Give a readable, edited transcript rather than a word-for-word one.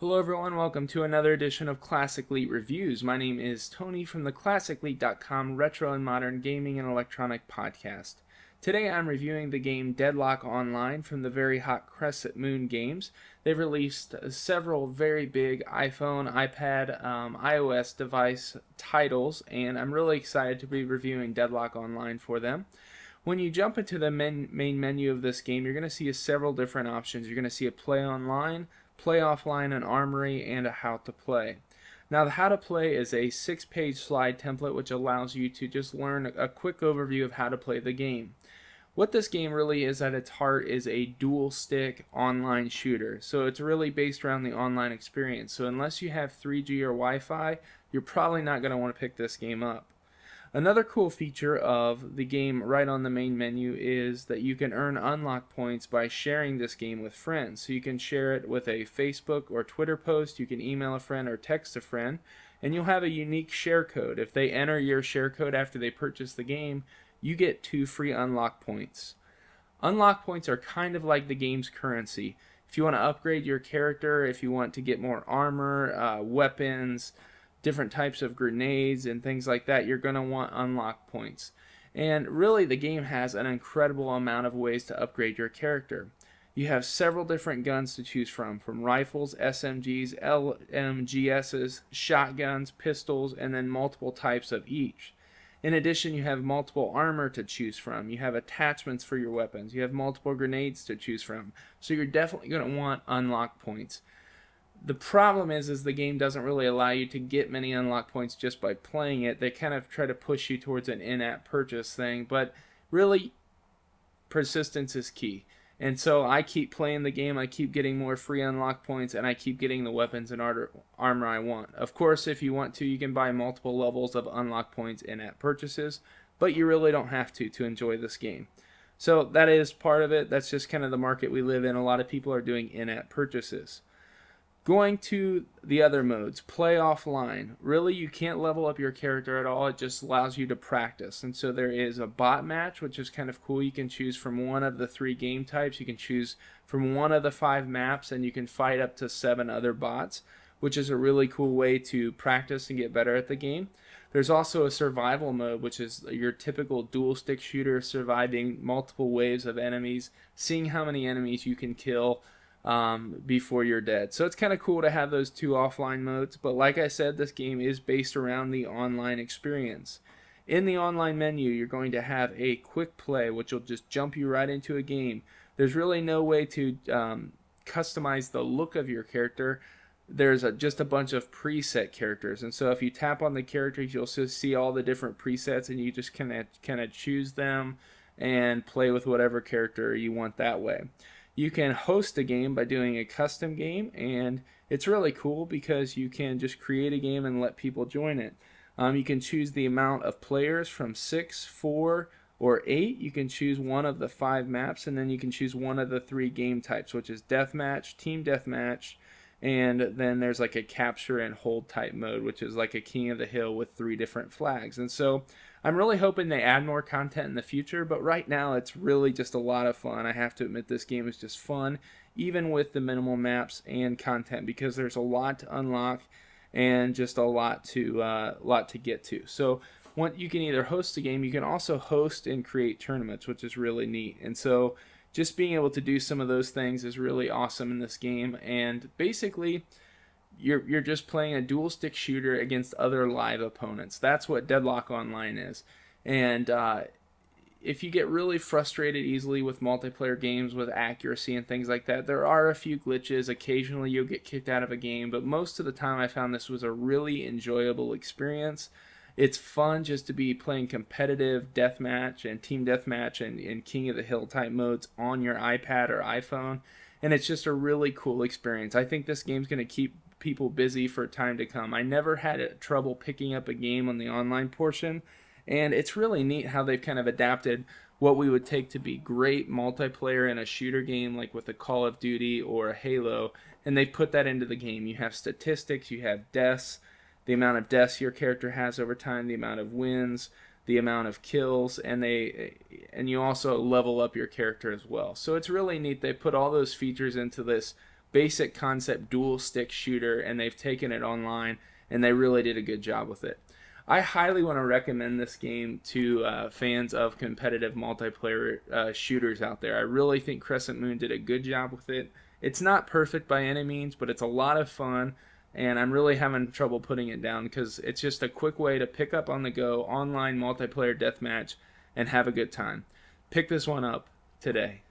Hello everyone, welcome to another edition of Classic League Reviews. My name is Tony from the ClassicLeague.com Retro and Modern Gaming and Electronic Podcast. Today I'm reviewing the game Deadlock Online from the very hot Crescent Moon Games. They've released several very big iPhone, iPad, iOS device titles, and I'm really excited to be reviewing Deadlock Online for them. When you jump into the main menu of this game, you're going to see several different options. You're going to see a play online, play offline, an armory, and a how to play. Now the how to play is a 6-page slide template which allows you to just learn a quick overview of how to play the game. What this game really is at its heart is a dual stick online shooter, so it's really based around the online experience. So unless you have 3G or Wi-Fi, you're probably not going to want to pick this game up. Another cool feature of the game right on the main menu is that you can earn unlock points by sharing this game with friends. So you can share it with a Facebook or Twitter post, you can email a friend or text a friend, and you'll have a unique share code. If they enter your share code after they purchase the game, you get 2 free unlock points. Unlock points are kind of like the game's currency. If you want to upgrade your character, if you want to get more armor, weapons, different types of grenades and things like that, you're going to want unlock points. And really the game has an incredible amount of ways to upgrade your character. You have several different guns to choose from rifles, SMGs, LMGSs, shotguns, pistols, and then multiple types of each. In addition, you have multiple armor to choose from, you have attachments for your weapons, you have multiple grenades to choose from, so you're definitely going to want unlock points. The problem is the game doesn't really allow you to get many unlock points just by playing it. They kind of try to push you towards an in-app purchase thing, but really persistence is key. And so I keep playing the game, I keep getting more free unlock points, and I keep getting the weapons and armor I want. Of course, if you want to, you can buy multiple levels of unlock points in-app purchases, but you really don't have to enjoy this game. So that is part of it. That's just kind of the market we live in. A lot of people are doing in-app purchases. Going to the other modes, play offline. Really, you can't level up your character at all. It just allows you to practice. And so there is a bot match, which is kind of cool. You can choose from one of the 3 game types. You can choose from one of the 5 maps, and you can fight up to 7 other bots, which is a really cool way to practice and get better at the game. There's also a survival mode, which is your typical dual stick shooter, surviving multiple waves of enemies, seeing how many enemies you can kill before you're dead. So it's kind of cool to have those 2 offline modes, but like I said, this game is based around the online experience. In the online menu, you're going to have a quick play, which will just jump you right into a game. There's really no way to customize the look of your character. There's just a bunch of preset characters, and so if you tap on the characters, you'll see all the different presets, and you just kind of choose them and play with whatever character you want that way. You can host a game by doing a custom game, and it's really cool because you can just create a game and let people join it. You can choose the amount of players from 6, 4, or 8. You can choose one of the 5 maps, and then you can choose one of the 3 game types, which is deathmatch, team deathmatch, and then there's like a capture and hold type mode, which is like a king of the hill with 3 different flags. And so I'm really hoping they add more content in the future, but right now it's really just a lot of fun. I have to admit, this game is just fun, even with the minimal maps and content, because there's a lot to unlock and just a lot to get to. So you can either host a game, you can also host and create tournaments, which is really neat. And so just being able to do some of those things is really awesome in this game, and basically you're just playing a dual stick shooter against other live opponents. That's what Deadlock Online is. And if you get really frustrated easily with multiplayer games, with accuracy and things like that, there are a few glitches. Occasionally you'll get kicked out of a game, but most of the time I found this was a really enjoyable experience. It's fun just to be playing competitive deathmatch and team deathmatch and king of the hill type modes on your iPad or iPhone, and it's just a really cool experience. I think this game's going to keep people busy for time to come. I never had trouble picking up a game on the online portion, and it's really neat how they've kind of adapted what we would take to be great multiplayer in a shooter game, like with a Call of Duty or a Halo, and they've put that into the game. You have statistics, you have deaths, the amount of deaths your character has over time, the amount of wins, the amount of kills, and you also level up your character as well. So it's really neat. They put all those features into this basic concept dual stick shooter, and they've taken it online, and they really did a good job with it. I highly want to recommend this game to fans of competitive multiplayer shooters out there. I really think Crescent Moon did a good job with it. It's not perfect by any means, but it's a lot of fun, and I'm really having trouble putting it down because it's just a quick way to pick up on the go online multiplayer deathmatch and have a good time. Pick this one up today.